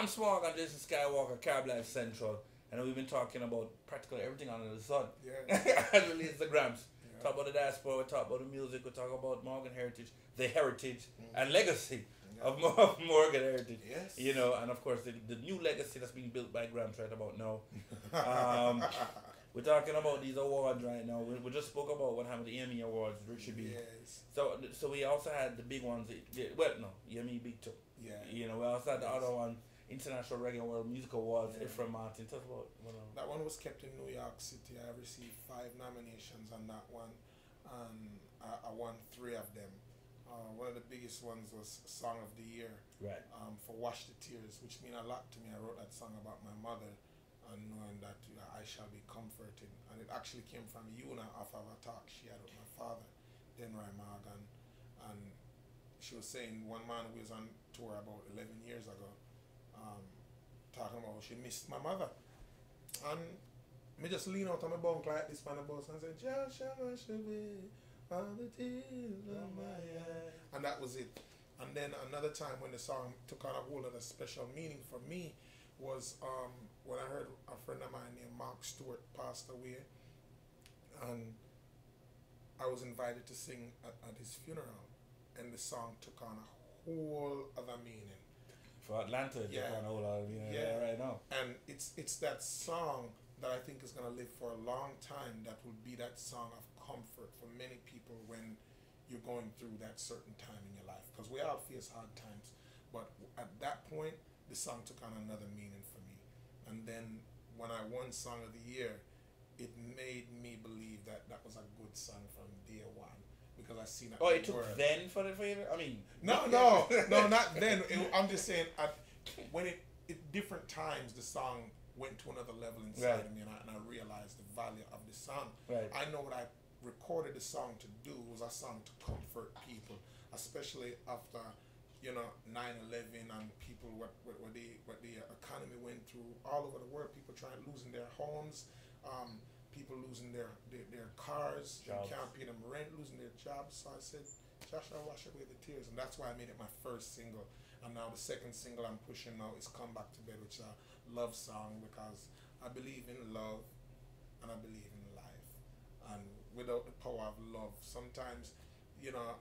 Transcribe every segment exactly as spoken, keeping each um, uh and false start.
Gramps Morgan, Jason Skywalker, Carb Life Central, and we've been talking about practically everything under the sun. Yeah. As it relates to Gramps. Yeah. Talk about the diaspora, we talk about the music, we talk about Morgan Heritage, the heritage mm. and legacy yeah. of Morgan Heritage. Yes. You know, and of course the, the new legacy that's being built by Gramps right about now. Um, we're talking about these awards right now. We, we just spoke about what happened to the Emmy Awards, Richard B. Yes. So so we also had the big ones. Well, no, Emmy Big Two. Yeah. You know, we also had the yes. other one. International Reggae and World Musical Awards, yeah. Efren Martin. Tell us about one of them. That one was kept in New York City. I received five nominations on that one, and I, I won three of them. Uh, one of the biggest ones was Song of the Year, right? Um, for Wash the Tears, which mean a lot to me. I wrote that song about my mother, and knowing that you know, I shall be comforted, and it actually came from Una off of a talk she had with my father, Denroy Morgan, and she was saying one man who was on tour about eleven years ago. Um, talking about she missed my mother, and me just lean out on my bunk like this man about and said, "Josh, I should be on the tears of my eye," and that was it. And then another time when the song took on a whole other special meaning for me was um, when I heard a friend of mine named Mark Stewart passed away, and I was invited to sing at, at his funeral, and the song took on a whole other meaning. Atlanta, yeah. All out of, you know, yeah. right now. And it's it's that song that I think is gonna live for a long time. That will be that song of comfort for many people when you're going through that certain time in your life. Because we all face hard times, but at that point, the song took on another meaning for me. And then when I won Song of the Year, it made me believe that that was a good song from day one. Because I seen that. Oh, it took word. then for the for you. I mean, no, no, no, not then. It, I'm just saying, I, when it at different times the song went to another level inside right. of me, and I, and I realized the value of the song. Right. I know what I recorded the song to do was a song to comfort people, especially after you know nine eleven and people what what, what the what the economy went through all over the world. People trying losing their homes. Um, People losing their, their, their cars, you can't pay them rent, losing their jobs. So I said, Josh, I'll wash away the tears. And that's why I made it my first single. And now the second single I'm pushing now is Come Back to Bed, which is a love song because I believe in love and I believe in life. And without the power of love, sometimes, you know,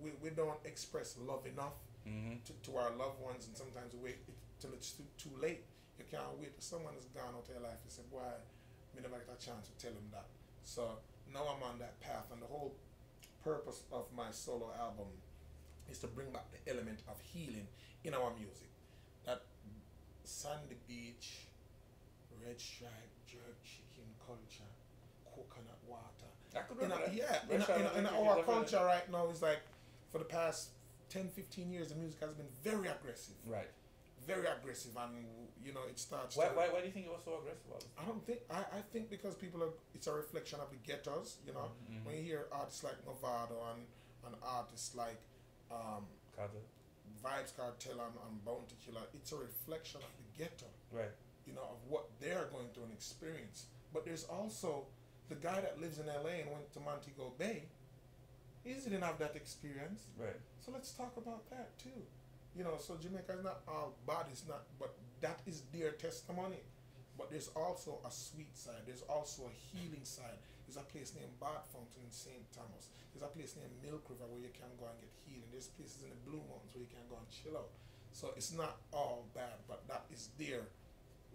we, we don't express love enough mm-hmm. to, to our loved ones. And sometimes we wait till it's too, too late. You can't wait till someone has gone out of your life and said, why? I never got a chance to tell him that. So now I'm on that path, and the whole purpose of my solo album is to bring back the element of healing in our music. That sandy beach, red stripe, jerk chicken culture, coconut water. I could in a, yeah, in, a, in, a, in a, our culture right now is like for the past ten, fifteen years, the music has been very aggressive. Right. Very aggressive, and you know it starts. Why, why? Why do you think it was so aggressive? I don't think. I, I think because people are. It's a reflection of the ghettos. You know, mm-hmm. when you hear artists like Movado and and artists like um, Cartel. Vibes Cartel and, and Bounty Killer, it's a reflection of the ghetto. Right. You know of what they're going through and experience. But there's also the guy that lives in L A and went to Montego Bay. He didn't have that experience. Right. So let's talk about that too. You know, so Jamaica is not all bad, it's not, but that is their testimony. But there's also a sweet side, there's also a healing side. There's a place named Bath Fountain in Saint Thomas. There's a place named Milk River where you can go and get healing. There's places in the Blue Mountains where you can go and chill out. So it's not all bad, but that is their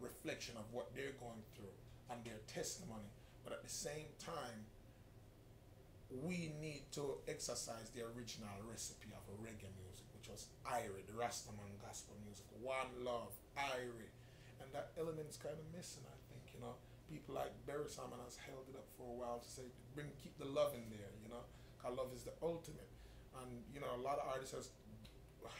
reflection of what they're going through and their testimony. But at the same time, we need to exercise the original recipe of reggae music. Was Irie, the Rastaman gospel music, One Love, Irie, and that element's kind of missing, I think, you know. People like Barry Salmon has held it up for a while to say, bring, keep the love in there, you know, because love is the ultimate, and, you know, a lot of artists has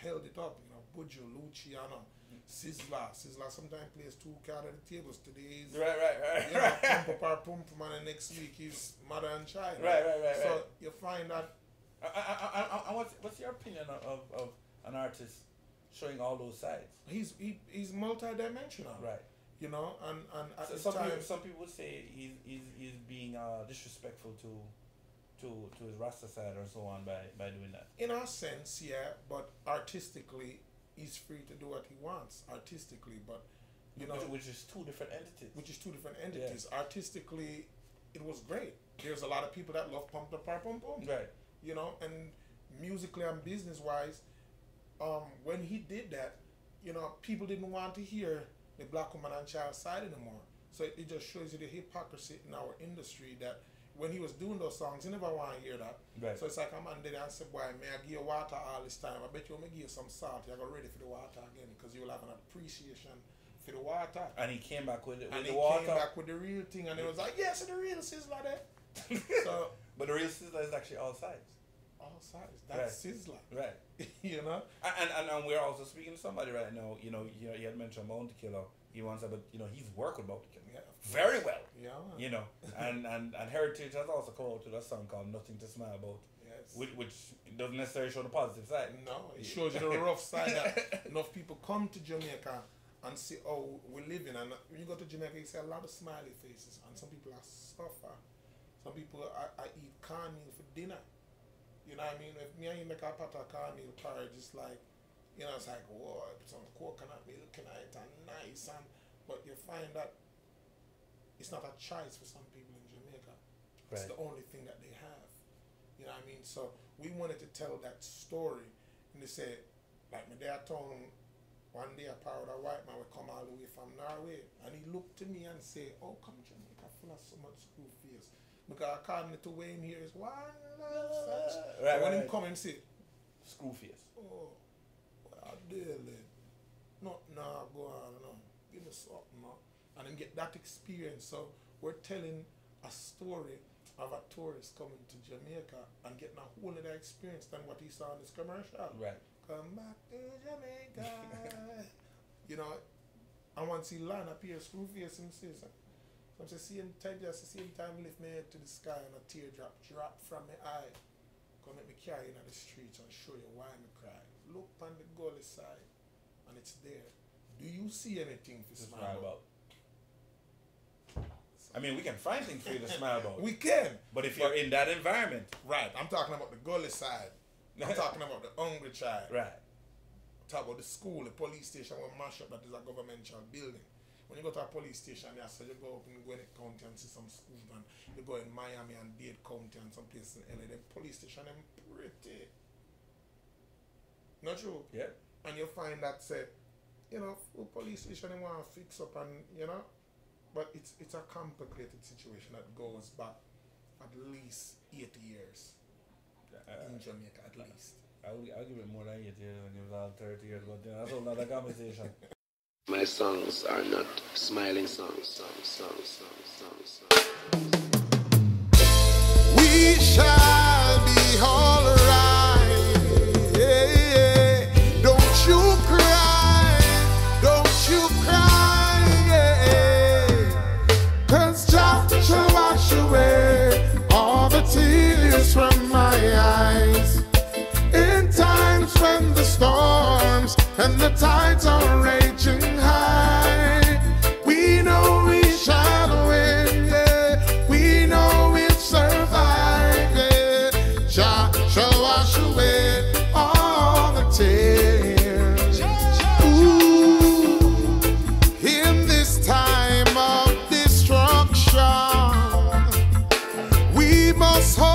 held it up, you know, Buju, Luciano, Sizzla, Sizzla sometimes plays two cards at the tables, today is, right, right, right, you know, Pump Up Our Pump, man, and next week is Mother and Child, right, right, right, so right. you find that I, I, I, I, what's, what's your opinion of, of, of an artist showing all those sides? He's he, he's multidimensional, right? You know, and and at so some time, people, some people would say he's he's, he's being uh, disrespectful to to to his Rasta side or so on by by doing that. In our sense, yeah, but artistically, he's free to do what he wants artistically, but you know, which is two different entities. Which is two different entities. Yeah. Artistically, it was great. There's a lot of people that love pump the pump pump pump. Right. You know, and musically and business wise, um, when he did that, you know, people didn't want to hear the black woman and child side anymore. So it, it just shows you the hypocrisy in our industry that when he was doing those songs, you never want to hear that. Right. So it's like, I'm on there and say, boy, may I give you water all this time? I bet you I'm going to give you some salt. You're ready for the water again because you'll have an appreciation for the water. And he came back with, it, with and the water. And he came back with the real thing. And it was like, yes, yeah, so the real Sizzla there. So, but the real Sizzla is actually all sides. All sides. That's right. Sizzla. Right. You know? And, and and we're also speaking to somebody right now. You know, you, know, you had mentioned Bounty Killer. He wants to, but you know, he's worked with Bounty Killer. Yeah, very well. Yeah. Man. You know, and, and, and Heritage has also co-authored a song called Nothing to Smile About. Yes. Which, which doesn't necessarily show the positive side. No, it shows you the rough side that enough people come to Jamaica and see, oh, we're living. And when you go to Jamaica, you see a lot of smiley faces. And some people are suffer. Some people are, are eat corn meal for dinner. You know what I mean? If me and you make a pot of corn meal porridge, it's like, you know, it's like, whoa, some coconut milk and it and nice. And, but you find that it's not a choice for some people in Jamaica. Right. It's the only thing that they have. You know what I mean? So we wanted to tell that story. And they said, like, my dad told him, one day a proud a white man would come all the way from Norway. And he looked to me and said, oh, come Jamaica, full of so much school fears. Because according to Wayne here is one love. Right, when right, him right. come and say, school fears. Oh. No, no, go on, no. Give us something, no. And then get that experience. So we're telling a story of a tourist coming to Jamaica and getting a whole other experience than what he saw in this commercial. Right. Come back to Jamaica. You know, and once he land up here, screw face him says, so I see him time just the same time lift me head to the sky and a teardrop drop from my eye. Come make me carry in the streets and show you why me cry. Look on the gully side, and it's there. Do you see anything to smile about? I mean, we can find things for you to smile about. We can. But if but you're in that environment. Right. I'm talking about the gully side. I'm talking about the hungry child. Right. I'm talking about the school, the police station, where mash up that is a governmental building. When you go to a police station, they say you go up in Gwinnett County and see some school, and you go in Miami and Dade County and some places in L A, the police station, them pretty. Not true. Yeah. And you find that say, you know, the police station they want to fix up and you know, but it's it's a complicated situation that goes back at least eight years uh, in Jamaica at uh, least. I'll I'll give it more than eight years when you was all thirty years, but then that's another conversation. My songs are not smiling songs, songs, songs, songs, songs, songs. We shall be all right. Yeah. You cry, don't you cry, yeah. Cause Jah shall wash away all the tears from my eyes. In times when the storms and the tides are raging high, we know we shall win, yeah. We know we'll survive, yeah. Jah shall wash away all the tears. Time of destruction, we must hold